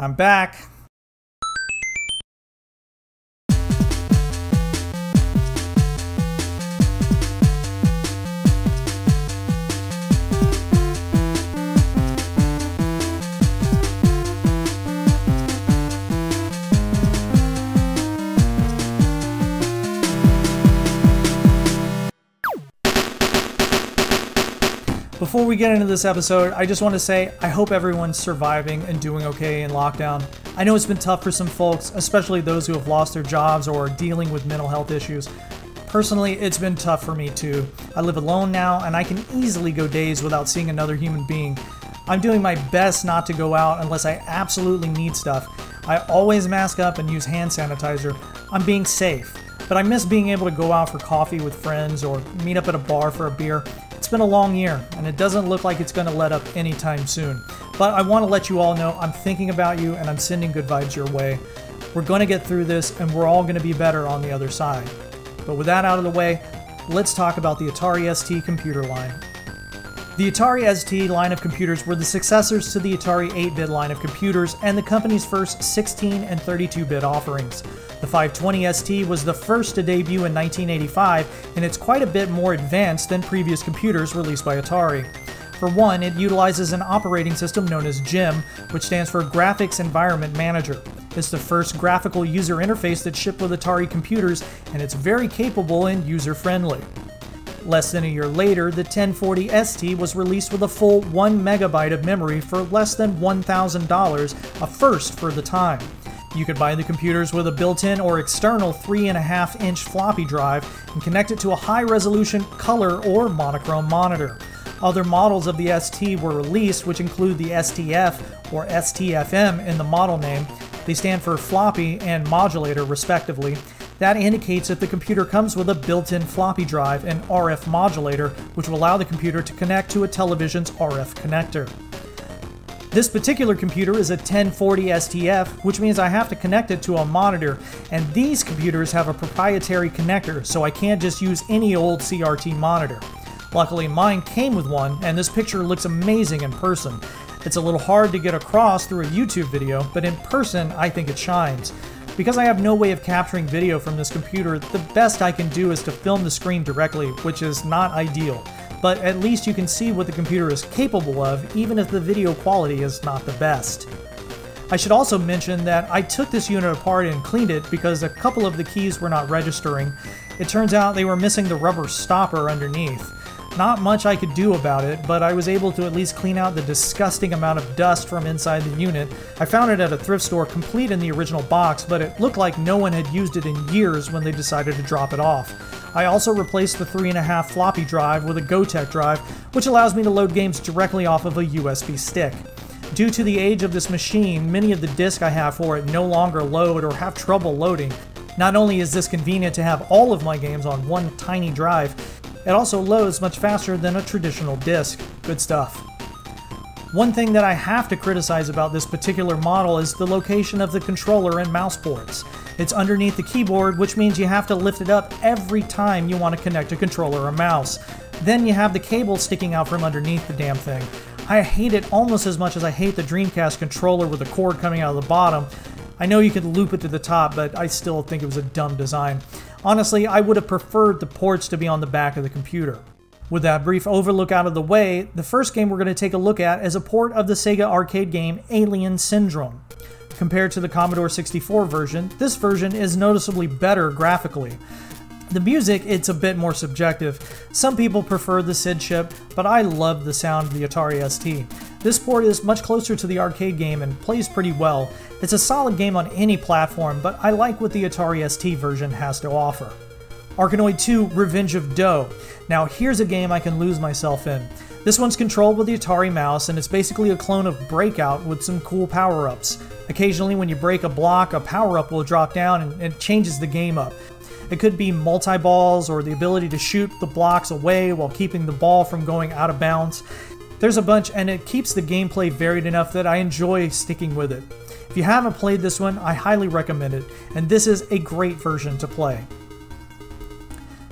I'm back. Before we get into this episode, I just want to say I hope everyone's surviving and doing okay in lockdown. I know it's been tough for some folks, especially those who have lost their jobs or are dealing with mental health issues. Personally, it's been tough for me too. I live alone now and I can easily go days without seeing another human being. I'm doing my best not to go out unless I absolutely need stuff. I always mask up and use hand sanitizer. I'm being safe, but I miss being able to go out for coffee with friends or meet up at a bar for a beer. It's been a long year, and it doesn't look like it's going to let up anytime soon. But I want to let you all know I'm thinking about you, and I'm sending good vibes your way. We're going to get through this, and we're all going to be better on the other side. But with that out of the way, let's talk about the Atari ST computer line. The Atari ST line of computers were the successors to the Atari 8-bit line of computers and the company's first 16 and 32-bit offerings. The 520ST was the first to debut in 1985, and it's quite a bit more advanced than previous computers released by Atari. For one, it utilizes an operating system known as GEM, which stands for Graphics Environment Manager. It's the first graphical user interface that shipped with Atari computers, and it's very capable and user-friendly. Less than a year later, the 1040ST was released with a full 1 megabyte of memory for less than $1,000, a first for the time. You could buy the computers with a built-in or external 3.5-inch floppy drive and connect it to a high-resolution color or monochrome monitor. Other models of the ST were released, which include the STF or STFM in the model name. They stand for floppy and modulator, respectively. That indicates that the computer comes with a built-in floppy drive and RF modulator, which will allow the computer to connect to a television's RF connector. This particular computer is a 1040STF, which means I have to connect it to a monitor, and these computers have a proprietary connector, so I can't just use any old CRT monitor. Luckily, mine came with one, and this picture looks amazing in person. It's a little hard to get across through a YouTube video, but in person, I think it shines. Because I have no way of capturing video from this computer, the best I can do is to film the screen directly, which is not ideal. But at least you can see what the computer is capable of, even if the video quality is not the best. I should also mention that I took this unit apart and cleaned it because a couple of the keys were not registering. It turns out they were missing the rubber stopper underneath. Not much I could do about it, but I was able to at least clean out the disgusting amount of dust from inside the unit. I found it at a thrift store complete in the original box, but it looked like no one had used it in years when they decided to drop it off. I also replaced the 3.5 floppy drive with a GoTech drive, which allows me to load games directly off of a USB stick. Due to the age of this machine, many of the discs I have for it no longer load or have trouble loading. Not only is this convenient to have all of my games on one tiny drive, it also loads much faster than a traditional disc. Good stuff. One thing that I have to criticize about this particular model is the location of the controller and mouse ports. It's underneath the keyboard, which means you have to lift it up every time you want to connect a controller or mouse. Then you have the cable sticking out from underneath the damn thing. I hate it almost as much as I hate the Dreamcast controller with the cord coming out of the bottom. I know you could loop it to the top, but I still think it was a dumb design. Honestly, I would have preferred the ports to be on the back of the computer. With that brief overlook out of the way, the first game we're going to take a look at is a port of the Sega arcade game Alien Syndrome. Compared to the Commodore 64 version, this version is noticeably better graphically. The music, it's a bit more subjective. Some people prefer the SID chip, but I love the sound of the Atari ST. This port is much closer to the arcade game and plays pretty well. It's a solid game on any platform, but I like what the Atari ST version has to offer. Arkanoid 2 Revenge of Doe. Now here's a game I can lose myself in. This one's controlled with the Atari mouse, and it's basically a clone of Breakout with some cool power-ups. Occasionally when you break a block, a power-up will drop down and it changes the game up. It could be multi-balls or the ability to shoot the blocks away while keeping the ball from going out of bounds. There's a bunch, and it keeps the gameplay varied enough that I enjoy sticking with it. If you haven't played this one, I highly recommend it, and this is a great version to play.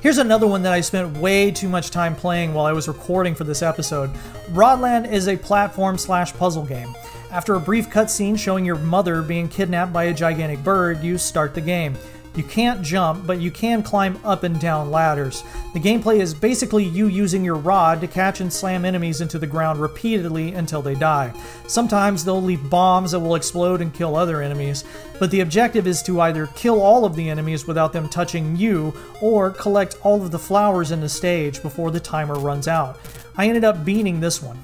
Here's another one that I spent way too much time playing while I was recording for this episode. Rodland is a platform/puzzle game. After a brief cutscene showing your mother being kidnapped by a gigantic bird, you start the game. You can't jump, but you can climb up and down ladders. The gameplay is basically you using your rod to catch and slam enemies into the ground repeatedly until they die. Sometimes they'll leave bombs that will explode and kill other enemies, but the objective is to either kill all of the enemies without them touching you, or collect all of the flowers in the stage before the timer runs out. I ended up beating this one.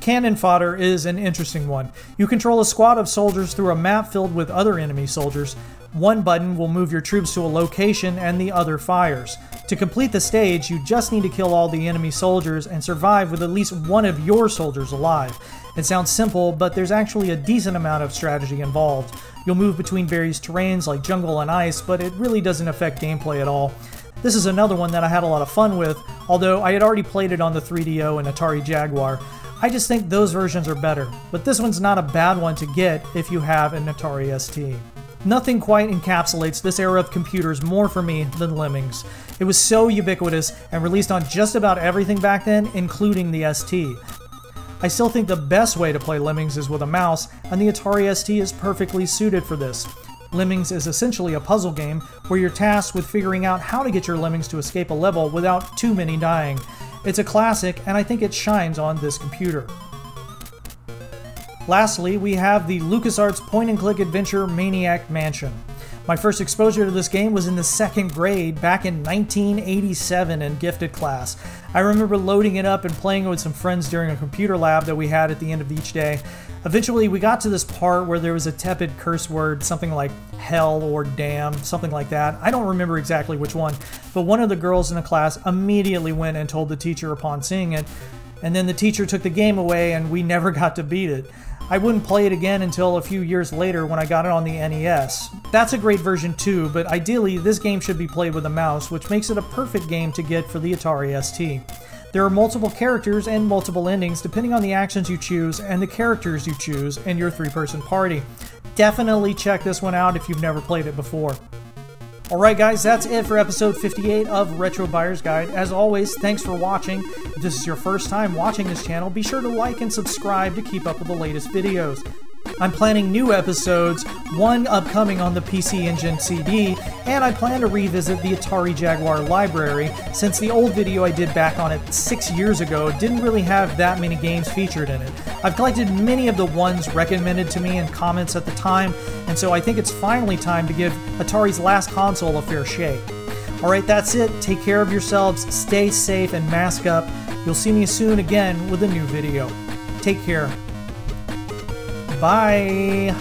Cannon Fodder is an interesting one. You control a squad of soldiers through a map filled with other enemy soldiers. One button will move your troops to a location and the other fires. To complete the stage, you just need to kill all the enemy soldiers and survive with at least one of your soldiers alive. It sounds simple, but there's actually a decent amount of strategy involved. You'll move between various terrains like jungle and ice, but it really doesn't affect gameplay at all. This is another one that I had a lot of fun with, although I had already played it on the 3DO and Atari Jaguar. I just think those versions are better, but this one's not a bad one to get if you have an Atari ST. Nothing quite encapsulates this era of computers more for me than Lemmings. It was so ubiquitous and released on just about everything back then, including the ST. I still think the best way to play Lemmings is with a mouse, and the Atari ST is perfectly suited for this. Lemmings is essentially a puzzle game where you're tasked with figuring out how to get your lemmings to escape a level without too many dying. It's a classic, and I think it shines on this computer. Lastly, we have the LucasArts point-and-click adventure Maniac Mansion. My first exposure to this game was in the second grade back in 1987 in gifted class. I remember loading it up and playing it with some friends during a computer lab that we had at the end of each day. Eventually, we got to this part where there was a tepid curse word, something like hell or damn, something like that. I don't remember exactly which one, but one of the girls in the class immediately went and told the teacher upon seeing it, and then the teacher took the game away and we never got to beat it. I wouldn't play it again until a few years later when I got it on the NES. That's a great version too, but ideally this game should be played with a mouse, which makes it a perfect game to get for the Atari ST. There are multiple characters and multiple endings depending on the actions you choose and the characters you choose in your three-person party. Definitely check this one out if you've never played it before. Alright guys, that's it for episode 58 of Retro Buyer's Guide. As always, thanks for watching. If this is your first time watching this channel, be sure to like and subscribe to keep up with the latest videos. I'm planning new episodes, one upcoming on the PC Engine CD, and I plan to revisit the Atari Jaguar library, since the old video I did back on it 6 years ago didn't really have that many games featured in it. I've collected many of the ones recommended to me in comments at the time, and so I think it's finally time to give Atari's last console a fair shake. Alright, that's it. Take care of yourselves, stay safe, and mask up. You'll see me soon again with a new video. Take care. Bye.